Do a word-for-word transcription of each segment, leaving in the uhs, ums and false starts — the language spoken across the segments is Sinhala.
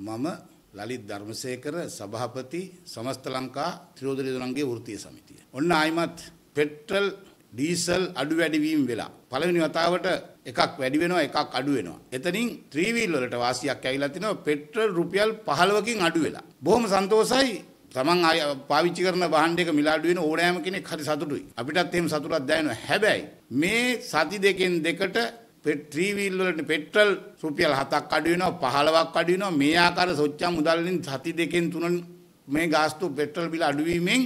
Mama Lalit Dharmasekara Sabhapati Samasta Lanka Thirodari Dulange Vurtiya Samitiya. Onna aymat petrol diesel adu wedi wim vela. Palaweni watawata ekak wedi wenawa ekak adu wenawa. Etanin three wheel walata wasiyak kayila tinawa petrol රුපියල් පහළොවකින් adu vela. බොහොම සන්තෝෂයි. Taman පාවිච්චි කරන වාහන දෙක මිල අඩු වෙන ඕනෑම කෙනෙක් හරි සතුටුයි. අපිටත් එහෙම සතුටක් දැනෙනවා. හැබැයි මේ සති දෙකෙන් දෙකට three wheel වලට පෙට්‍රල් රුපියල් හතක් අඩු වෙනවා පහළොවක් අඩු වෙනවා මේ ආකාර සොච්චම් මුදල් වලින් සති දෙකෙන් තුනෙන් මේ ගාස්තු පෙට්‍රල් බිල අඩු වීමෙන්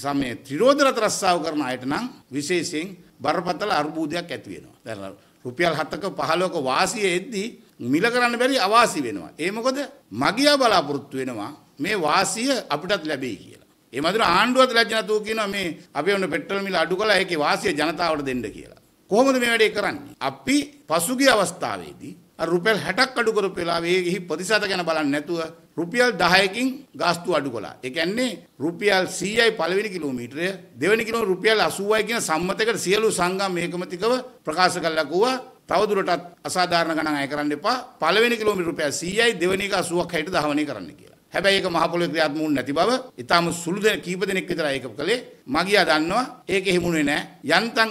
සමේ ත්‍රිරෝධරත රස්සාව කරන අයට නම් විශේෂයෙන් බරපතල අර්බුදයක් ඇති වෙනවා. දැන් රුපියල් හතක පහළොවක වාසිය එද්දී මිල කරන්න බැරි අවාසි වෙනවා. ඒ මොකද මගියා බලාපොරොත්තු වෙනවා මේ වාසිය අපිටත් ලැබෙයි කියලා. ඒ මදුර ආණ්ඩුවත් ලැජ්ජ නැතුව කියනවා මේ අපි ඔන්න පෙට්‍රල් මිල අඩු කළා ඒකේ වාසිය ජනතාවට දෙන්න කියලා. කොහොමද මේ වැඩේ කරන්නේ? අපි පසුගිය අවස්ථාවේදී අර රුපියල් හැටක් අඩු කරපු වෙලාවේ ඒකෙහි ප්‍රතිශත ගැන බලන්නේ නැතුව රුපියල් දහයකින් ගාස්තු අඩු කළා. ඒ කියන්නේ රුපියල් සීයයි පළවෙනි කිලෝමීටරය දෙවෙනි කිලෝමීටර රුපියල් අසූවයි කියන සම්මතයකට සියලු සංගම් ඒකමතිකව ප්‍රකාශ කළා කෝවා. තවදුරටත් අසාධාරණ ගණන් අය කරන්න එපා. පළවෙනි කිලෝමීටර රුපියල් සීයයි දෙවෙනි එක අසූවක් හැටියට දහවණේ කරන්න කියලා. හැබැයි ඒක මහ පොළොවේ ක්‍රියාත්මක නැති බව ඊටම සුළු දෙන කීප දෙනෙක් විතරයි ඒක කළේ. මගියා දන්නවා ඒක හිමුනේ නැහැ. යන්තම්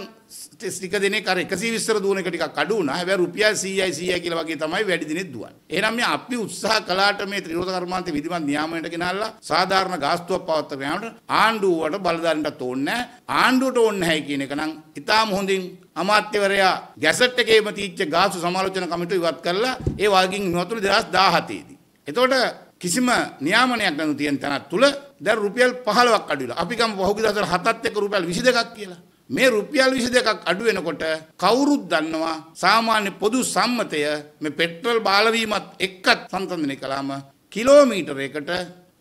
ටික දෙනෙක් අර එකසිය විස්තර දුවන එක ටිකක් අඩු වුණා. හැබැයි රුපියල් සීයයි සීයයි කියලා වගේ තමයි වැඩි දිනෙත් දුවන්නේ. එහෙනම් මේ අපි උත්සාහ කළාට මේ ත්‍රිරෝධ කර්මාන්තේ විධිමත් නියාමනයට ගෙනල්ලා සාධාරණ ගාස්තුවක් පවත්වගෙන යනකොට ආණ්ඩුවට බලධාරීන්ට ඕනේ නැහැ. ආණ්ඩුවට ඕනේ නැහැ කියන එක නම් ඊටම හොඳින් අමාත්‍යවරයා ගැසට් එකේම තීච්ච ගාස්තු සමාලෝචන කමිටුව ඉවත් කරලා ඒ වගකින් මෙතුළු දෙදහස් දහසතේ දී. එතකොට කිසිම නියාමනයක් නැතුව තියෙන තැනක් තුල දැන් රුපියල් පහළොවක් අඩු වෙලා. අපි ගමු පහුගිය දවස්වල හතත් එක්ක රුපියල් විසි දෙකක් කියලා. මේ රුපියල් විසි දෙකක් අඩු වෙනකොට කවුරුත් දන්නවා සාමාන්‍ය පොදු සම්මතය මේ පෙට්‍රල් බාලවීමත් එක්කත් සංසන්දනය කළාම කිලෝමීටරයකට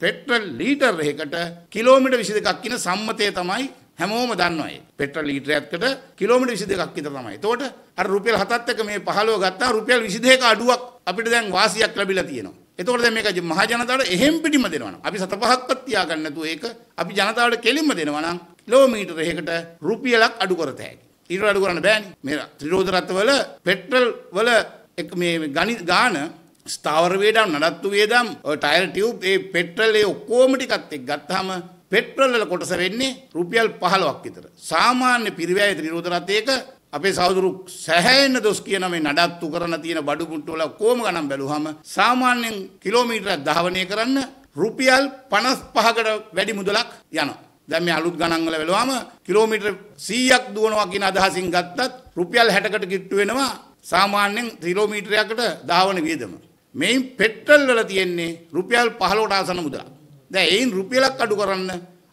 පෙට්‍රල් ලීටරයකට කිලෝමීටර විසි දෙකක් කියන සම්මතය තමයි හැමෝම දන්නවා ඒක. පෙට්‍රල් ලීටරයකට කිලෝමීටර විසි දෙකක් විතර තමයි. එතකොට අර රුපියල් හතත් එක්ක මේ පහළොව ගත්තා රුපියල් විසි දෙක අඩුවක් අපිට දැන් වාසියක් ලැබිලා තියෙනවා. එතකොට දැන් මේක මහ ජනතාවට එහෙම් පිටිම දෙනවා නම් අපි සතපහක්වත් තියාගන්න නැතුව ඒක අපි ජනතාවට කෙලින්ම දෙනවා නම් කිලෝමීටරයකට රුපියලක් අඩු කරත හැකියි. ඊට අඩු කරන්න බෑනේ. මේ ත්‍රිරෝධ රථවල පෙට්‍රල් වල මේ ගණිත ගාන ස්ථාවර වේදම් නඩත්තු වේදම් ඔය ටයර් ටියුබ් ඒ පෙට්‍රල් ඒ ඔක්කොම ටිකත් එක්ක ගත්තාම පෙට්‍රල් වල කොටස වෙන්නේ රුපියල් පහළොවක් විතර. සාමාන්‍ය පිරිවැය ත්‍රිරෝධ රථයක අපේ සහෝදරු සැහැයෙන දොස් කියන මේ නඩත්තු කරන තියෙන බඩු මුට්ටු වල කොහොම ගණන් බැලුවාම සාමාන්‍යයෙන් කිලෝමීටරයක් ධාවනය කරන්න රුපියල් පනස් පහකට වැඩි මුදලක් යනවා. දැන් මේ අලුත් ගණන් වල බැලුවාම කිලෝමීටර සීයක් දුවනවා කියන අදහසින් ගත්තත් රුපියල් හැටකට කිට්ටු වෙනවා සාමාන්‍යයෙන් කිලෝමීටරයකට ධාවන වියදම. මේන් පෙට්‍රල් වල තියෙන්නේ රුපියල් පහළොවට ආසන්න මුදලක්. දැන් ඒන් රුපියලක් අඩු කරන්න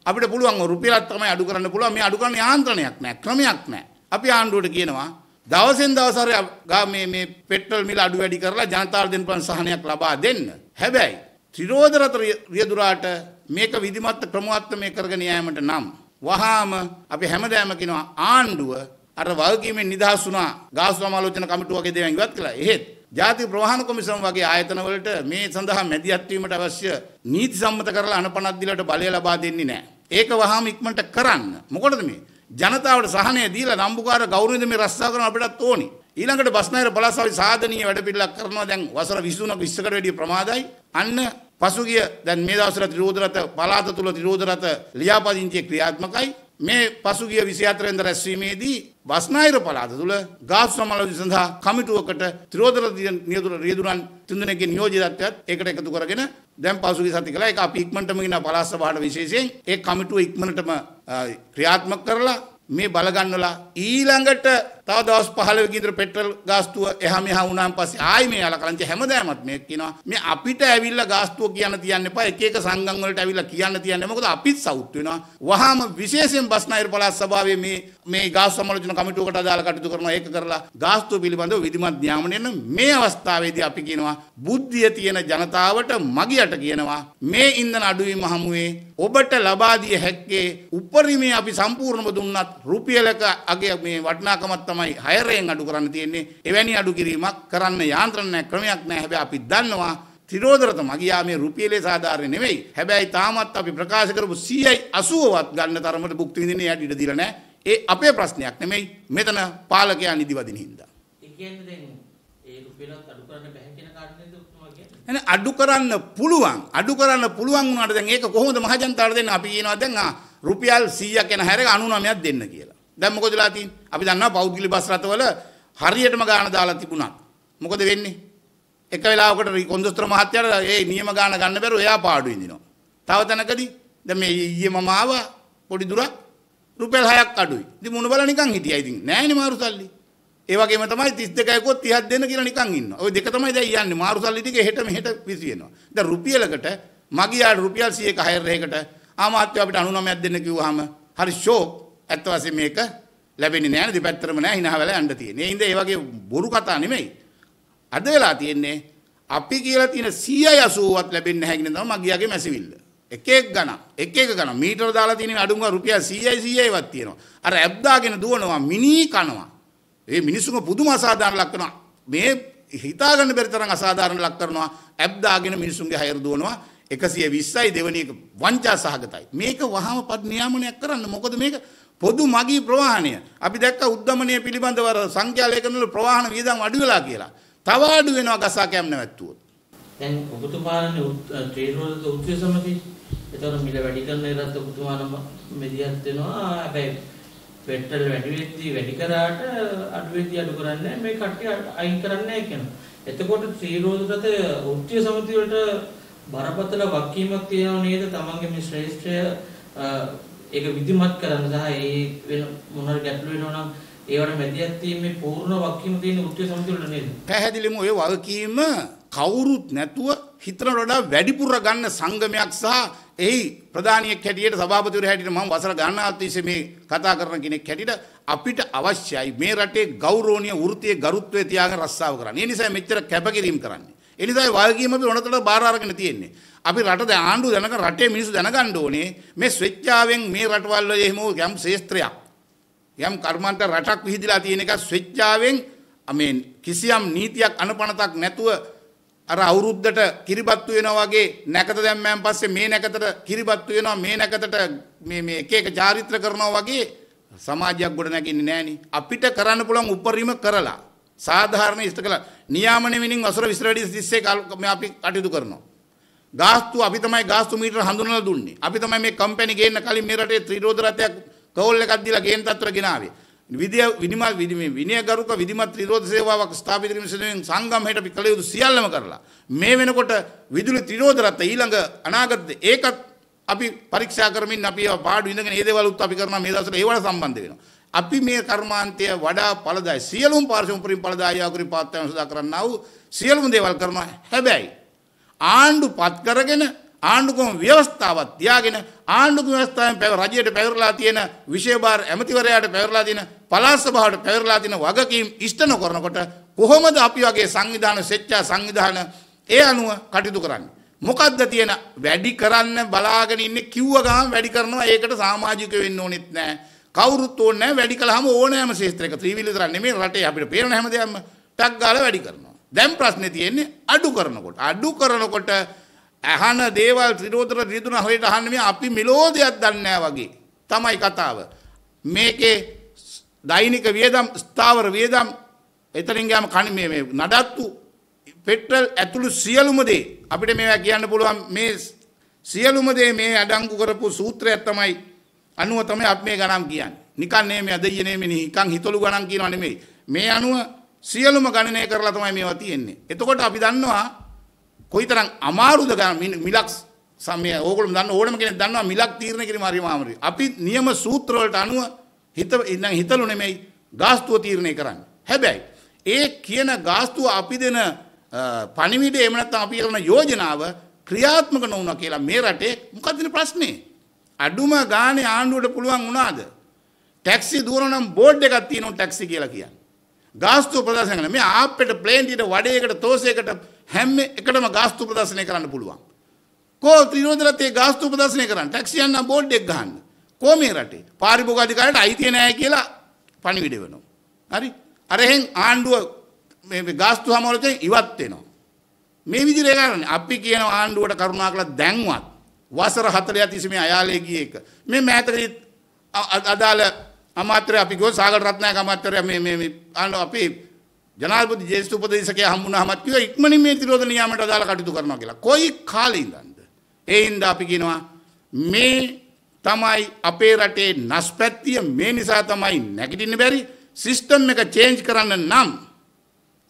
අපිට පුළුවන්. රුපියලක් තමයි අඩු කරන්න පුළුවන්. මේ අඩු කරන්න යාන්ත්‍රණයක් නැහැ, ක්‍රමයක් නැහැ. අපි ආණ්ඩුවට කියනවා දවසෙන් දවස අර මේ මේ පෙට්‍රල් මිල අඩු වැඩි කරලා ජනතාවට දෙන්න පුළුවන් සහනයක් ලබා දෙන්න. හැබැයි ත්‍රිරෝධ රථ රියදුරාට මේක විධිමත් ක්‍රමවත් මේ කරගෙන යෑමට නම් වහාම අපි හැමදාම කියනවා ආණ්ඩුව අර වගකීමෙන් නිදහස් වුණා ගාස්තු සමාලෝචන කමිටුව වගේ දේවල් ඉවත් කළා. එහෙත් ජාතික ප්‍රවාහන කොමිසම වගේ ආයතන වලට මේ සඳහා මැදිහත් වීමට අවශ්‍ය නීති සම්මත කරලා අනපනක් දීලාට බලය ලබා දෙන්නේ නැහැ. ඒක වහාම ඉක්මනට කරන්න. මොකටද මේ ජනතාවට සහනය දීලා නම්බුකාර ගෞරවයෙන් මේ රස්සාව කරන අපිටත් ඕනි. ඊළඟට බස්නාහිර පළාස්වාදී සාධනීය වැඩපිළිවෙලක් කරනවා. දැන් වසර විසි තුනක විස්ස කට වැඩි ප්‍රමාදයි. අන්න පසුගිය දැන් මේ දවස්වල ත්‍රිරෝධ රථ පළාත තුල ත්‍රිරෝධ රථ ලියාපදිංචියේ ක්‍රියාත්මකයි. මේ පසුගිය විසි හතර වෙනිදා රැස්වීමේදී බස්නාහිර පළාත තුල ගාස්තු සමාලෝචන සඳහා කමිටුවකට ත්‍රිරෝධ රථ රියදුරන් තුන්දෙනෙක්ගේ නියෝජිතත්වයත් ඒකට එකතු කරගෙන දැන් පසුගිය සති කළා. ඒක අපි ඉක්මනටම ගිනා පළාත් සභාවට විශේෂයෙන් ඒ කමිටුව ඉක්මනටම ක්‍රියාත්මක කරලා මේ බලගන්නලා ඊළඟට තව දවස් පහළොවක ඉඳලා පෙට්‍රල් ගාස්තුව එහා මෙහා වුණාන් පස්සේ ආයි මේ අලකලන්ච හැමදාමත් මේක කියනවා මේ අපිට ඇවිල්ලා ගාස්තුව කියන්න තියන්න එපා. එක එක සංගම් වලට ඇවිල්ලා කියන්න තියන්න. මොකද අපිත් සවුත් වෙනවා. වහාම විශේෂයෙන් බස්නාහිර පළාත් සභාවේ මේ මේ ගාස්තු සමාලෝචන කමිටුවකට අදාළ කටයුතු කරනවා. ඒක කරලා ගාස්තුව පිළිබඳව විධිමත් නියාමනය මේ අවස්ථාවේදී අපි කියනවා බුද්ධිය තියෙන ජනතාවට මගියට කියනවා මේ ඉන්ධන අඩුවීම හමුවේ ඔබට ලබා දිය හැක්කේ උපරිමයේ අපි සම්පූර්ණව දුන්නත් රුපියලක අගේ මේ වටිනාකමක් තමයි හයරෙන් අඩු කරන්න තියෙන්නේ. එවැනි අඩු කිරීමක් කරන්න යාන්ත්‍රණයක් ක්‍රමයක් නැහැ. හැබැයි අපි දන්නවා ත්‍රිරෝධ රථ මගියා මේ රුපියලේ සාධාරණ නෙවෙයි. හැබැයි තාමත් අපි ප්‍රකාශ කරපු සීයයි අසූවවත් ගන්න තරමට භුක්ති විඳින්නේ යට ඉඩ දීලා නැහැ. ඒ අපේ ප්‍රශ්නයක් නෙමෙයි. මෙතන පාලකයා නිදි වදින හින්දා. ඒ කියන්නේ දැන් ඒ රුපියලත් අඩු කරන්න බැහැ කියන කාරණේද ඔක්කොම කියන්නේ? එන අඩු කරන්න පුළුවන් අඩු කරන්න පුළුවන් වුණාට දැන් ඒක කොහොමද මහජනතාවට දෙන්නේ? අපි කියනවා දැන් ආ රුපියල් සීයක් යන හැරෙක අනූනමයක් දෙන්න කියලා. දැන් මොකද වෙලා තියෙන්නේ? අපි දන්නවා පෞද්ගලික බස් රථවල හරියටම ගාන දාලා තිබුණා. මොකද වෙන්නේ? එක වෙලාවකට කොන්දොස්තර මහත්තයාට ඒ නියම ගාන ගන්න බැරුව එයා පාඩු විඳිනවා. තව තැනකදී දැන් මේ ඊයේ මම ආවා පොඩි දුරක් රුපියල් හයක් අඩුයි. ඉතින් මොන බල නිකන් හිටියා. ඉතින් නෑනේ මාරු සල්ලි. ඒ වගේම තමයි තිස් දෙකයි තිහක් දෙන්න කියලා නිකන් ඉන්නවා. ඔය දෙක තමයි දැන් යන්නේ. මාරු සල්ලි ටික එහෙට මෙහෙට විසි වෙනවා. දැන් රුපියලකට මගියාට රුපියල් සීයක හයරයකට ආමාත්‍ය අපිට අනූනමයක් දෙන්න කිව්වහම හරි ෂෝක්. ඇත්ත වශයෙන්ම මේක ලැබෙන්නේ නෑනේ. දෙපැත්තරම නෑ hinaවල යන්න තියෙන්නේ. ඒ ඉඳ ඒ වගේ බොරු කතා නෙමෙයි. අද වෙලා තියෙන්නේ අපි කියලා තියෙන සීයයි අසූවත් ලැබෙන්නේ නැහැ කියන තමයි මගියාගේ මැසිවිල්ල. එක එක ගණන් එක එක ගණන් මීටර දාලා තියෙන අඩුම රුපියල් සීයයි සීයයි වත් තියෙනවා. අර ඇබ් දාගෙන දුවනවා මිනි කනවා. ඒ මිනිස්සුන්ගේ පුදුම අසාධාරණ ලක් කරනවා. මේ හිතා ගන්න බැරි තරම් අසාධාරණ ලක් කරනවා. ඇබ් දාගෙන මිනිස්සුන්ගේ හයර දුවනවා. එකසිය විස්සයි දෙවෙනි එක වංචා සහගතයි. මේක වහම පද නියාමනයක් කරන්න. මොකද මේක පොදු මගී ප්‍රවාහණය. අපි දැක්ක උද්දමනය පිළිබඳව සංඛ්‍යා ලේඛනවල ප්‍රවාහන වියදම් අඩු වෙලා කියලා. තව අඩු වෙනවා ගසා කැම් නැවැත්තුවොත්. දැන් ඔබතුමානේ ට්‍රේන් වලද උත්සව සමිතිය. ඒතර මිල වැඩි කරන ඉරත් ඔබතුමානම මෙදියත් වෙනවා. හැබැයි පෙට්‍රල් වැඩි වෙද්දී වැඩි කරාට අඩු වෙද්දී අඩු කරන්නේ නැහැ. මේ කට්ටිය අයින් කරන්නේ නැහැ කියනවා. එතකොට ත්‍රිරෝධගත උත්සව සමිතිය වලට බරපතල වක්කීමක් තියෙනව නේද? තමන්ගේ මේ ශ්‍රේෂ්ඨය ඒක විධිමත් කරන්න සහ ඒ වෙන මොන හරි ගැටලු වෙනවා නම් ඒවට මැදිහත් වීමේ පූර්ණ වගකීම තියෙන උත්සව සමිතිය වල නේද? පැහැදිලිම ඔය වගකීම කවුරුත් නැතුව හිතන වඩා වැඩිපුර ගන්න සංගමයක් සහ එයි ප්‍රධානියෙක් හැටියට සභාපතිවරු හැටියට මම වසර ගණනාවක් තිස්සේ මේ කතා කරන කෙනෙක් හැටියට අපිට අවශ්‍යයි මේ රටේ ගෞරවනීය වෘත්තීය ගරුත්වය තියාගෙන රස්සාව කරන්න. ඒ නිසා මෙච්චර කැපකිරීම කරන්නේ. ඒ නිසා ඒ වගකීම අපි උනතට බාර අරගෙන තියෙන්නේ. අපි රට දැන් ආණ්ඩුව දැනග රටේ මිනිස්සු දැනගන්න ඕනේ මේ ස්වේච්ඡාවෙන් මේ රටවල් වල එහෙම යම් ශේත්‍රයක් යම් කර්මාන්ත රටක් විහිදලා තියෙන එක ස්වේච්ඡාවෙන් අමෙන් කිසියම් නීතියක් අනපනතක් නැතුව අර අවුරුද්දට කිරිබත්තු වෙනවා වගේ නැකත දැම්මයන් පස්සේ මේ නැකතට කිරිබත්තු වෙනවා මේ නැකතට මේ මේ එක එක චාරිත්‍ර කරනවා වගේ සමාජයක් ගොඩ නැගින්නේ නැහෙනි. අපිට කරන්න පුළුවන් උපරිම කරලා සාධාරණ ඉෂ්ට කළා නියාමන විනින් වසර විස්ස වැඩි තිස්සේ මේ අපි කටයුතු කරනවා. ගාස්තු අපි තමයි ගාස්තු මීටර හඳුනලා දුන්නේ. අපි තමයි මේ කම්පැනි ගේන්න කලින් මේ රටේ ත්‍රිරෝධ රථයක් කෝල් එකක් දීලා ගේන තත්ත්වර ගෙනාවේ. විද්‍ය විනිමා විනයගරුක විධිමත් ත්‍රිරෝධ සේවාවක් ස්ථාපිත කිරීම සඳහා සංගම්හෙට අපි කළ යුතු සියල්ලම කරලා මේ වෙනකොට විදුලි ත්‍රිරෝධ රථ ඊළඟ අනාගත ඒකත් අපි පරීක්ෂා කරමින් අපි ඒවා පාඩු ඉඳගෙන ඒ දේවලුත් අපි කරනවා. මේ දවස්වල ඒවට සම්බන්ධ වෙනවා. අපි මේ කර්මාන්තය වඩා ඵලදායි සියලුම පාර්ශ්ව උපරිම ඵලදායි ආකෘති පාත්‍යයන් සදා කරන්නා වූ සියලුම දේවල් කරනවා. හැබැයි ආණ්ඩු පත් කරගෙන ආණ්ඩුකම ව්‍යවස්ථාවක් තියාගෙන ආණ්ඩුකම ව්‍යවස්ථාවෙන් පැව රජයට පැවරලා තියෙන විශේෂ බාර ඇමතිවරයාට පැවරලා තියෙන පළාත් සභාවට පැවරලා තියෙන වගකීම් ඉෂ්ට නොකරනකොට කොහොමද අපි වගේ සංවිධාන සෙච්ඡා සංවිධාන ඒ අනුව කටයුතු කරන්නේ? මොකද්ද තියෙන වැඩි කරන්න බලාගෙන ඉන්නේ? කිව්ව ගමන් වැඩි කරනවා. ඒකට සමාජික වෙන්න ඕනෙත් නැහැ. කවුරුත් ඕනේ නැහැ. වැඩි කළාම ඕනෑම ශේත්‍රයක ත්‍රිවිධ තරන් නෙමෙයි රටේ අපිට පේන හැම දෙයක්ම ටක් ගාලා වැඩි කරනවා. දැන් ප්‍රශ්නේ තියෙන්නේ අඩු කරනකොට. අඩු කරනකොට අහන දේවල් ත්‍රිරෝධර රිදුන හොයලා අහන්නේ මේ අපි මෙලෝදියක් දන්නේ නැහැ වගේ තමයි කතාව. මේකේ දෛනික වියදම් ස්ථාවර වියදම් එතනින් ගියාම කණි මේ මේ නඩත්තු පෙට්‍රල් ඇතුළු සියලුම දේ අපිට මේවා කියන්න පුළුවන්. මේ සියලුම දේ මේ අඩංගු කරපු සූත්‍රයක් තමයි අනුව තමයි අපි මේ ගණන් කියන්නේ. නිකන් නෙමෙයි අදියේ නෙමෙයි නිකන් හිතළු ගණන් කියනවා නෙමෙයි. මේ අනුව සියලුම ගණනය කරලා තමයි මේවා තියෙන්නේ. එතකොට අපි දන්නවා කොයිතරම් අමාරුද ගන්න මිලක් සමය. ඕගොල්ලෝ දන්න ඕනම කෙනෙක් දන්නවා මිලක් තීරණය කිරීම හරිම අමාරුයි. අපි නියම සූත්‍ර වලට අනුව හිත ඉන්නම් හිතළු නෙමෙයි ගාස්තුව තීරණය කරන්නේ. හැබැයි ඒ කියන ගාස්තුව අපි දෙන පණිවිඩය එහෙම නැත්නම් අපි කරන යෝජනාව ක්‍රියාත්මක නොවුණා කියලා මේ රටේ මොකක්ද ප්‍රශ්නේ? අඩුම ගානේ ආණ්ඩුවට පුළුවන් වුණාද? ටැක්සි දුවනවා නම් බෝඩ් එකක් තියෙනවා ටැක්සි කියලා කියන්නේ. ගාස්තුව ප්‍රදර්ශන කරන මේ ආප්පෙට ප්ලේන් ටිකට වඩේකට තෝසයකට හැම එකටම ගාස්තු ප්‍රදර්ශනය කරන්න පුළුවන්. කෝ ත්‍රිරෝධ රථයේ ගාස්තු ප්‍රදර්ශනය කරන්න ටැක්සියන් නම් බෝඩ් එක ගහන්න. කෝ මේ රටේ පාරිභෝගික අධිකාරියට අයිතිය නැහැ කියලා පණිවිඩ වෙනවා. හරි? අර එහෙන් ආණ්ඩුව මේ ගාස්තු හැමෝටම ඉවත් වෙනවා. මේ විදිහට කරන්නේ අපි කියන ආණ්ඩුවට කරුණාකරලා දැන්වත් වසර හතලිහක් තිස්සේ මේ අයාලේ ගියේ එක. මේ මෑතකදී අදාළ අමාත්‍ය අපි ගෝ සාගර රත්නායක අමාත්‍යරයා මේ මේ ආණ්ඩුව අපි ජනාධිපති ජේෂ්ඨ උපදේශකයා හම්බුනහමත් කිව්වා ඉක්මනින් මේ තිරෝධ නියාමයට අදාළ කටයුතු කරනවා කියලා. කොයි කාලේ ඉඳන්ද? ඒ හින්දා අපි කියනවා මේ තමයි අපේ රටේ නැස්පැත්තිය. මේ නිසා තමයි නැගිටින්න බැරි. සිස්ටම් එක චේන්ජ් කරන්න නම්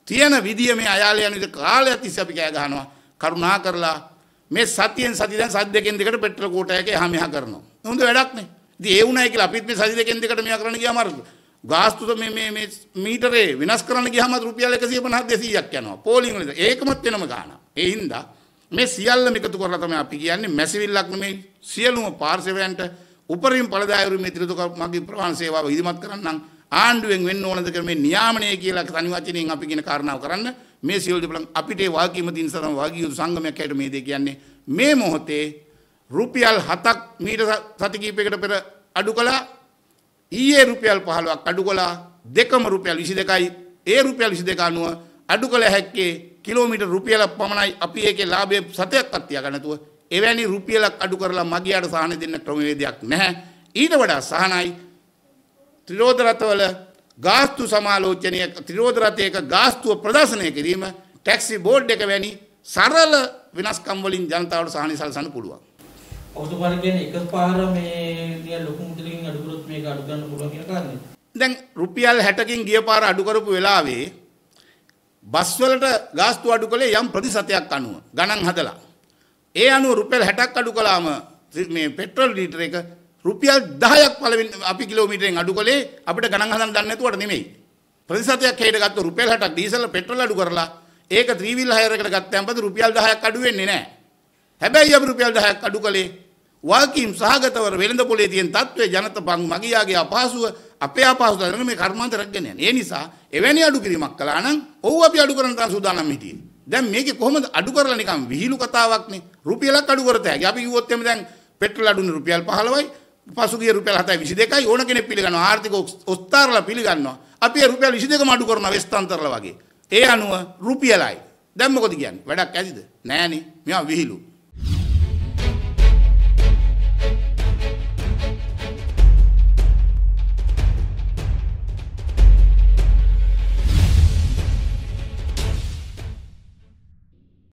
තියෙන විදිය මේ අයාලේ යන විදිහ කාලයක් තිස්සේ අපි කෑ ගහනවා. කරුණා කරලා මේ සතියෙන් සති දැන් සති දෙකෙන් දෙකට පෙට්‍රල් කෝටයක එහා මෙහා කරනවා. හොඳ වැඩක් නේ. ඉතින් ඒ වුණයි කියලා අපිත් මේ සති දෙකෙන් දෙකට මෙයා කරන්න ගියාම අමාරුද? ගාස්තුව මේ මේ මේ මීටරේ වෙනස් කරන්න ගියාම රුපියල් එකසිය පනහ දෙසීයක් යනවා. පෝලිං වලද ඒකමත් වෙනම ගානවා. ඒ හින්දා මේ සියල්ලම එකතු කරලා තමයි අපි කියන්නේ මැසිවිල්ලක් නෙමෙයි. සියලුම පාර්ශවයන්ට උපරිම ඵලදායකව මේ ත්‍රිතුක මගේ ප්‍රවාහන සේවාව ඉදිරිමත් කරන්නම් ආණ්ඩුවෙන් වෙන්න ඕනද කියලා මේ නියාමනය කියලා තනි වචනෙන් අපි කියන කාරණාව කරන්න මේ සියලු දෙපළන් අපිට ඒ වාගීම දිනසරම වාගීය සංගමයක් හැටියට මේ දේ කියන්නේ මේ මොහොතේ රුපියල් හතක් මීට සති කිහිපයකට පෙර අඩු කළා. Iye rupial pahalwa kadukola dekama rupial isi dekai e rupial isi dekanua adukola hekke kilometer rupial pamanai api eke labe sateak kattiya ganatuwa eveni rupial kadukorla magiyata sahana denna ක්‍රමවේදයක් නැහැ. ඊට වඩා සහනයි ත්‍රිරෝධ රථවල ගාස්තු සමාලෝචනය ත්‍රිරෝධ රථයක ගාස්තුව ප්‍රදර්ශනය කිරීම ටැක්සි බෝඩ් එක වැනි සරල වෙනස්කම් වලින් ජනතාවට සහනය සලසන්න පුළුවන්. දැන් රුපියල් හැටකින් ගිය පාර අඩු කරපු වෙලාවේ බස් වලට ගාස්තු අඩු කළේ යම් ප්‍රතිශතයක් අනුව ගණන් හදලා. ඒ අනුව රුපියල් හැටක් අඩු කළාම මේ පෙට්‍රල් ලීටර එක රුපියල් දහයක් පළවෙනි අපි කිලෝමීටරෙන් අඩු කළේ අපිට ගණන් හදන්න දන්නේ නැතුවට නෙමෙයි. ප්‍රතිශතයක් හේට ගත්ත රුපියල් හැටක් ඩීසල් පෙට්‍රල් අඩු කරලා ඒක ත්‍රී වීල් හයර් එකට ගත්තාම පස්සේ රුපියල් දහයක් අඩු වෙන්නේ නැහැ. හැබැයි අපි රුපියල් දහයක් අඩු කළේ වල්කීම් සහගතව වෙළඳ පොලේ තියෙන තත්ත්වය ජනතපන් මගියාගේ අපහසුව අපේ අපහසුව දරන මේ කර්මාන්තරයක් ගැන යන්නේ. ඒ නිසා එවැනි අඩු කිරීමක් කළා නම් ඔව් අපි අඩු කරන්න තමයි සූදානම් හිටියේ. දැන් මේකේ කොහොමද අඩු කරලා නිකන් විහිළු කතාවක් නේ. රුපියලක් අඩු කරත හැකි. අපි කිව්වොත් එමෙ දැන් පෙට්‍රල් අඩුනේ රුපියල් පහළොවයි, පසුගිය රුපියල් හතයි විසි දෙකයි ඕන කෙනෙක් පිළිගන්නවා. ආර්ථික ඔස්තරලා පිළිගන්නවා. අපි රුපියල් විසි දෙකම අඩු කරනවා වෙස්තන්තරලා වගේ. ඒ අනුව රුපියලයි. දැන් මොකද කියන්නේ? වැඩක් ඇතිද? නෑනේ. මේවා විහිළු.